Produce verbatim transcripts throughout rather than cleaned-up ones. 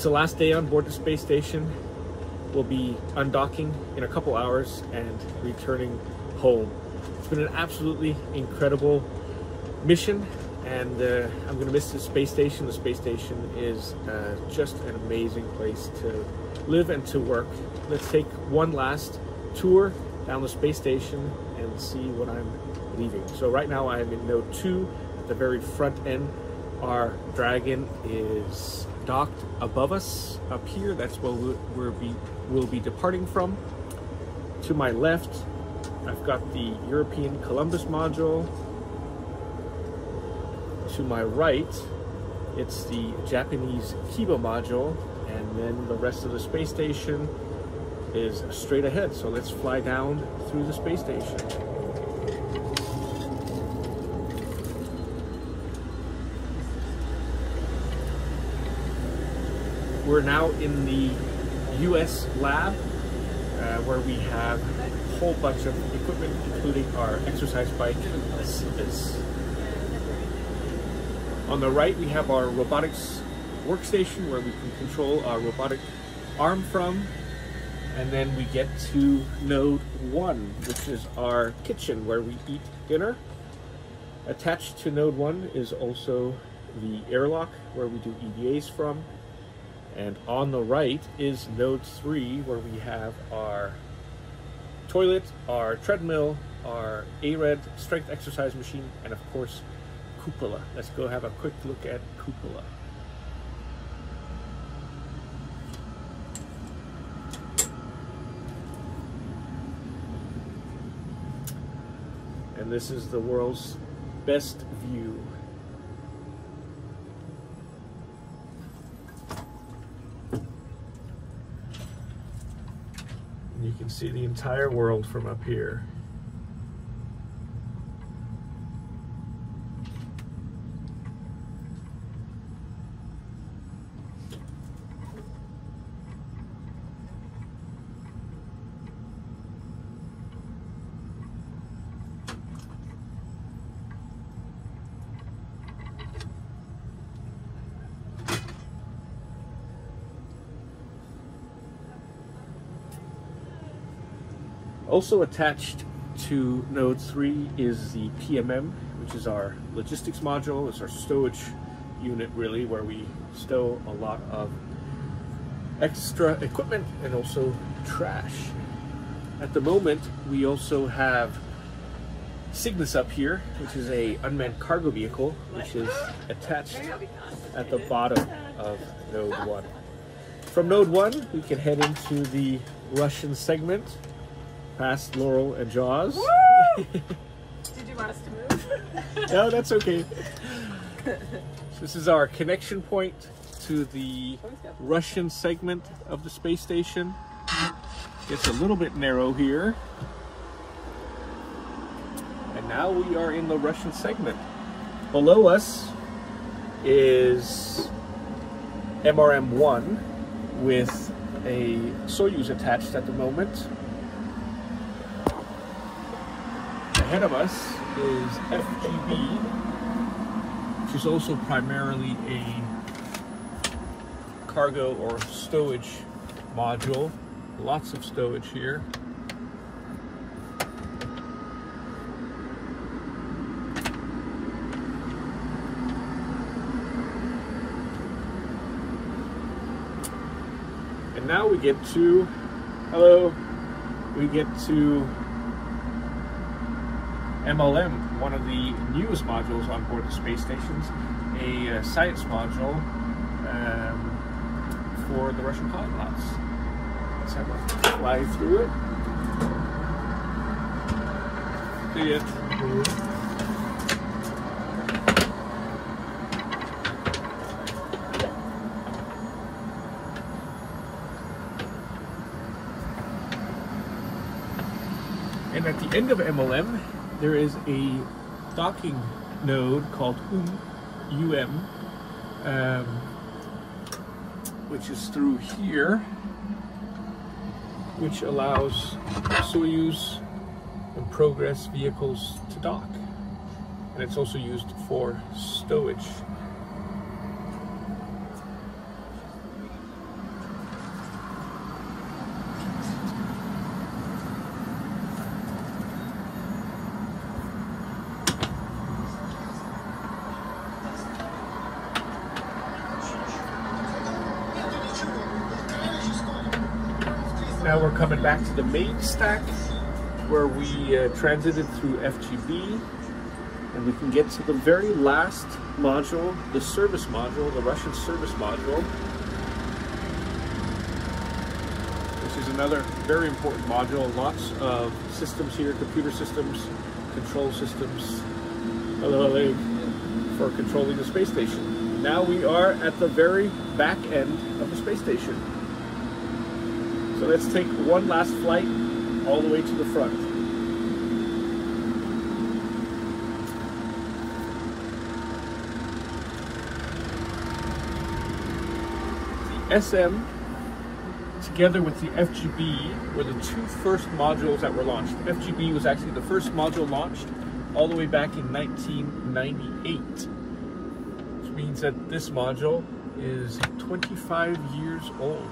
It's the last day on board the space station. We'll be undocking in a couple hours and returning home. It's been an absolutely incredible mission, and uh, I'm gonna miss the space station. The space station is uh, just an amazing place to live and to work. Let's take one last tour down the space station and see what I'm leaving. So right now I am in node two, at the very front end. Our Dragon is docked above us up here. That's where we'll be, we'll be departing from. To my left, I've got the European Columbus module. To my right, it's the Japanese Kiba module, and then the rest of the space station is straight ahead. So let's fly down through the space station. We're now in the U S lab, uh, where we have a whole bunch of equipment, including our exercise bike, a CEVIS. On the right, we have our robotics workstation where we can control our robotic arm from. And then we get to node one, which is our kitchen where we eat dinner. Attached to node one is also the airlock where we do E V As from. And on the right is node three, where we have our toilet, our treadmill, our ARED strength exercise machine, and of course, Cupola. Let's go have a quick look at Cupola. And this is the world's best view. You can see the entire world from up here. Also attached to node three is the P M M, which is our logistics module. It's our stowage unit, really, where we stow a lot of extra equipment and also trash. At the moment, we also have Cygnus up here, which is a unmanned cargo vehicle, which is attached at the bottom of node one. From node one, we can head into the Russian segment, past Laurel and Jaws. Did you want us to move? No, that's okay. So this is our connection point to the Russian segment of the space station. It's a little bit narrow here. And now we are in the Russian segment. Below us is M R M one with a Soyuz attached at the moment. Ahead of us is F G B, which is also primarily a cargo or stowage module. Lots of stowage here. And now we get to, hello, we get to M L M, one of the newest modules on board the space stations, a uh, science module um, for the Russian polyglots. Let's have a fly through it. See it. And at the end of M L M, there is a docking node called U M, um, which is through here, which allows Soyuz and Progress vehicles to dock. And it's also used for stowage. Now we're coming back to the main stack where we uh, transited through F G B, and we can get to the very last module, the service module, the Russian service module, which is another very important module. Lots of systems here, computer systems, control systems, for controlling the space station. Now we are at the very back end of the space station. So let's take one last flight all the way to the front. The S M, together with the F G B, were the two first modules that were launched. F G B was actually the first module launched all the way back in nineteen ninety-eight, which means that this module is twenty-five years old.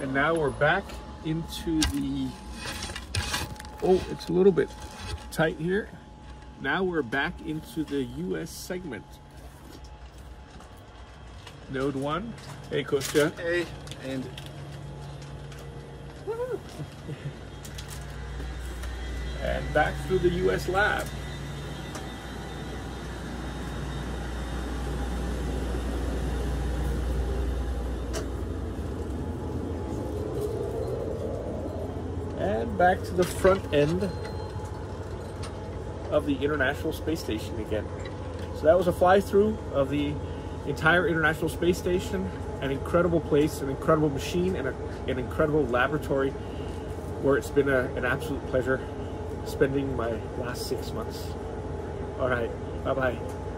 And now we're back into the, oh, it's a little bit tight here. Now we're back into the U S segment. Node one. Hey, Kostya. Hey, and woo. And back through the U S lab. And back to the front end of the International Space Station again. So that was a fly-through of the entire International Space Station, an incredible place, an incredible machine, and a, an incredible laboratory where it's been a, an absolute pleasure spending my last six months. All right, bye-bye.